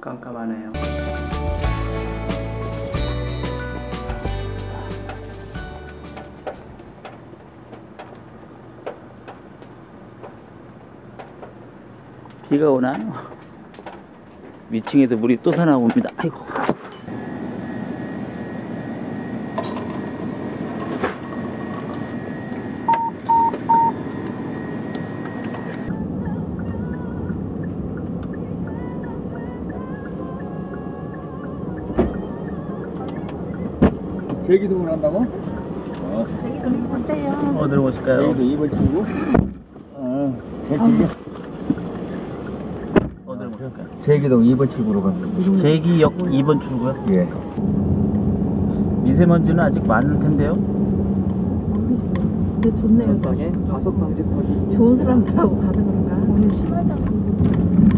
깜깜하네요. 비가 오나요? 위층에서 물이 또 새나옵니다. 아이고. 제기동을 한다고? 제기동 어때요? 어디로 오실까요? 제기동 입을 친구? 제기동 어디로 오실까요? 제기동 2번 출구로 갑니다. 제기역 2번 출구요? 예. 미세먼지는 아직 많을 텐데요? 모르겠어요. 근데 좋네요. 전방에 과속 방지턱이 좋은 사람들하고 가서 그런가? 오늘 심하다고.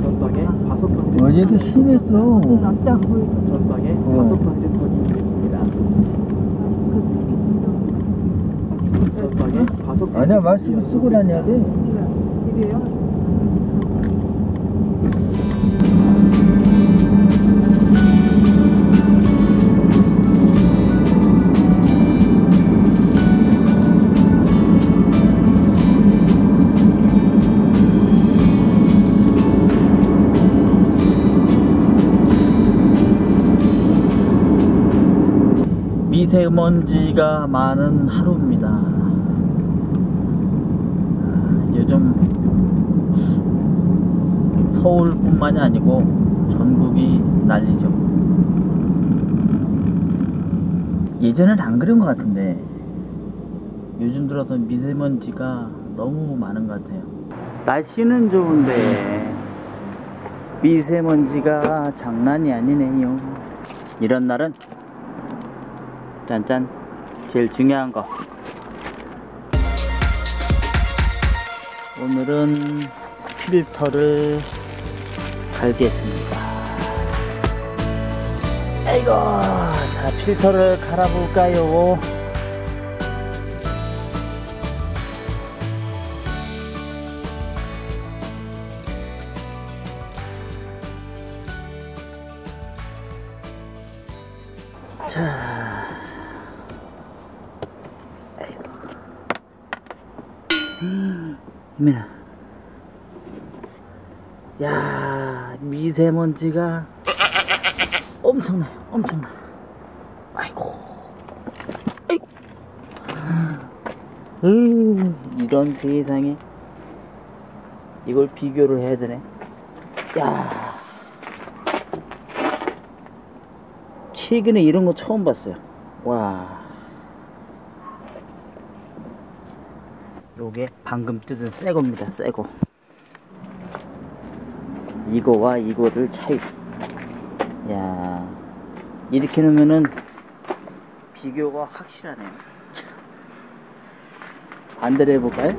전방에 과속 방지턱. 아, 얘도 심했어. 지금 앞도 안 보이죠? 전방에 과속 방지턱이 있습니다. 아니야, 마스크 쓰고 다녀야 돼. 이래요? 미세먼지가 많은 하루입니다. 요즘 서울뿐만이 아니고 전국이 난리죠. 예전엔 안 그런 것 같은데 요즘 들어서 미세먼지가 너무 많은 것 같아요. 날씨는 좋은데 미세먼지가 장난이 아니네요. 이런 날은 짠짠 제일 중요한 거. 오늘은 필터를 갈겠습니다. 아이고, 자, 필터를 갈아볼까요? 자, 아이고. 야, 미세먼지가 엄청나요. 엄청나. 아이고, 아이고. 이런 세상에 이걸 비교를 해야 되네. 야, 최근에 이런 거 처음 봤어요. 와. 요게 방금 뜯은 새 겁니다. 새 거. 이거와 이거를 차이. 야, 이렇게 놓으면은 비교가 확실하네요. 반대로 해볼까요?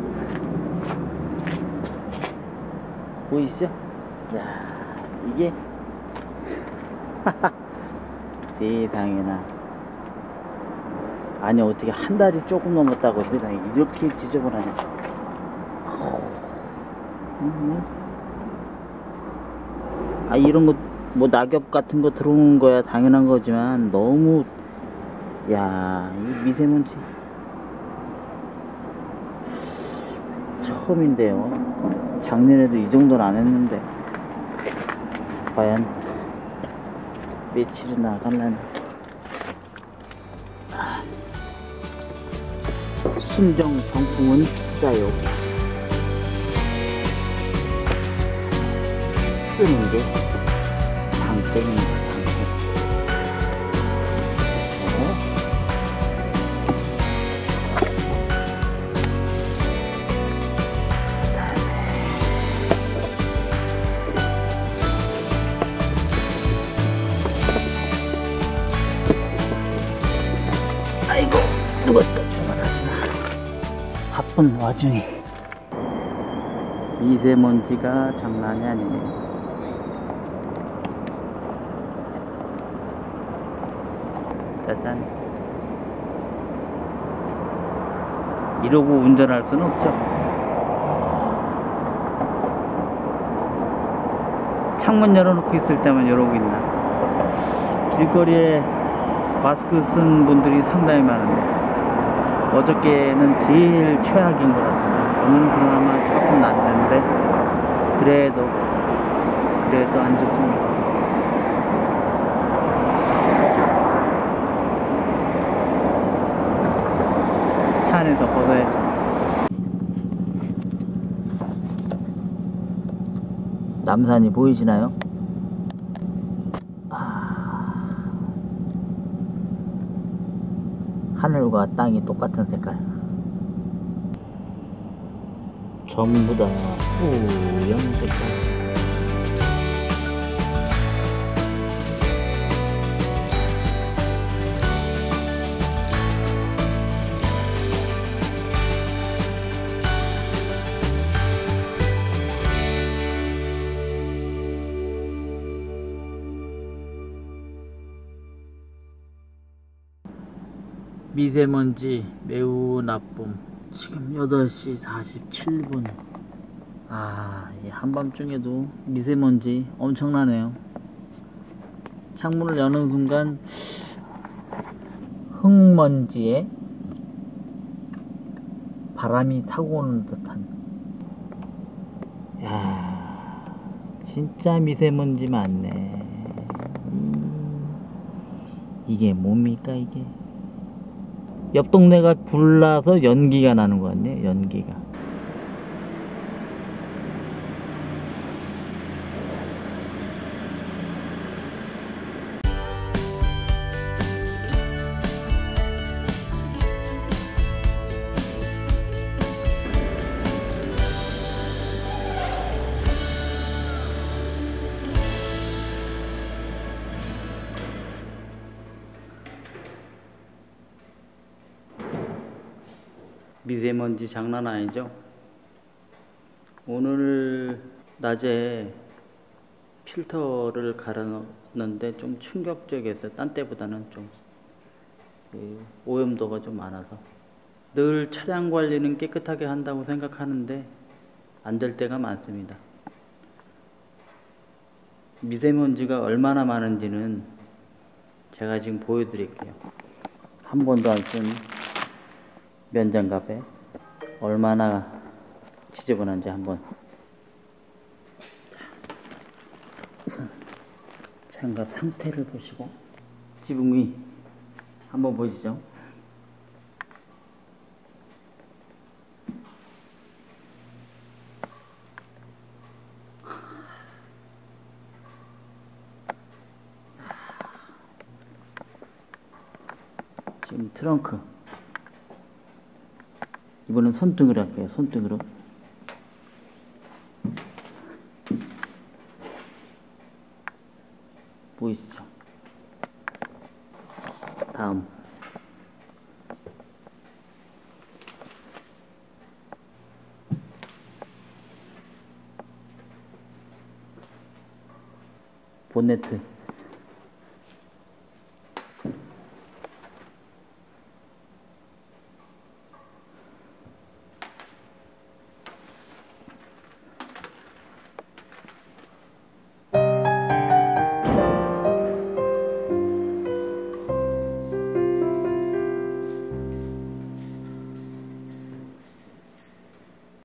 보이시죠? 야, 이게 세상에나. 아니, 어떻게 한 달이 조금 넘었다고 세상에 이렇게 지저분하냐. 아, 이런 거, 뭐, 낙엽 같은 거 들어오는 거야, 당연한 거지만, 너무, 야, 이 미세먼지. 처음인데요. 작년에도 이 정도는 안 했는데. 과연, 며칠이나 나갈라나. 순정 정품은 비싸요. 쓰는 게 장땡입니다. 장땡. 아이고, 누가 또 출발하시나. 바쁜 와중에 미세먼지가 장난이 아니네요. 짜잔. 이러고 운전할 수는 없죠. 창문 열어놓고 있을 때만 이러고 있나. 길거리에 마스크 쓴 분들이 상당히 많은데 어저께는 제일 최악인 것 같아요. 오늘은 그나마 조금 낫는데 그래도 안 좋습니다. 차 안에서 벗어야죠. 남산이 보이시나요? 하늘과 땅이 똑같은 색깔. 전부 다 뿌연 색깔. 미세먼지 매우 나쁨. 지금 8시 47분. 이 한밤중에도 미세먼지 엄청나네요. 창문을 여는 순간 흙먼지에 바람이 타고 오는 듯한. 야, 진짜 미세먼지 많네. 이게 뭡니까 이게? 옆 동네가 불나서 연기가 나는 거 같네요. 연기가. 미세먼지 장난 아니죠? 오늘 낮에 필터를 갈아놨는데 좀 충격적이었어요. 딴 때보다는 좀 오염도가 좀 많아서. 늘 차량 관리는 깨끗하게 한다고 생각하는데 안 될 때가 많습니다. 미세먼지가 얼마나 많은지는 제가 지금 보여드릴게요. 한 번도 안 쓴 면장갑에 얼마나 지저분한지 한번. 우선 장갑 상태를 보시고 지붕 위 한번 보시죠. 지금 트렁크. 이번엔 손등으로 할게요. 손등으로. 보이시죠? 다음. 본네트.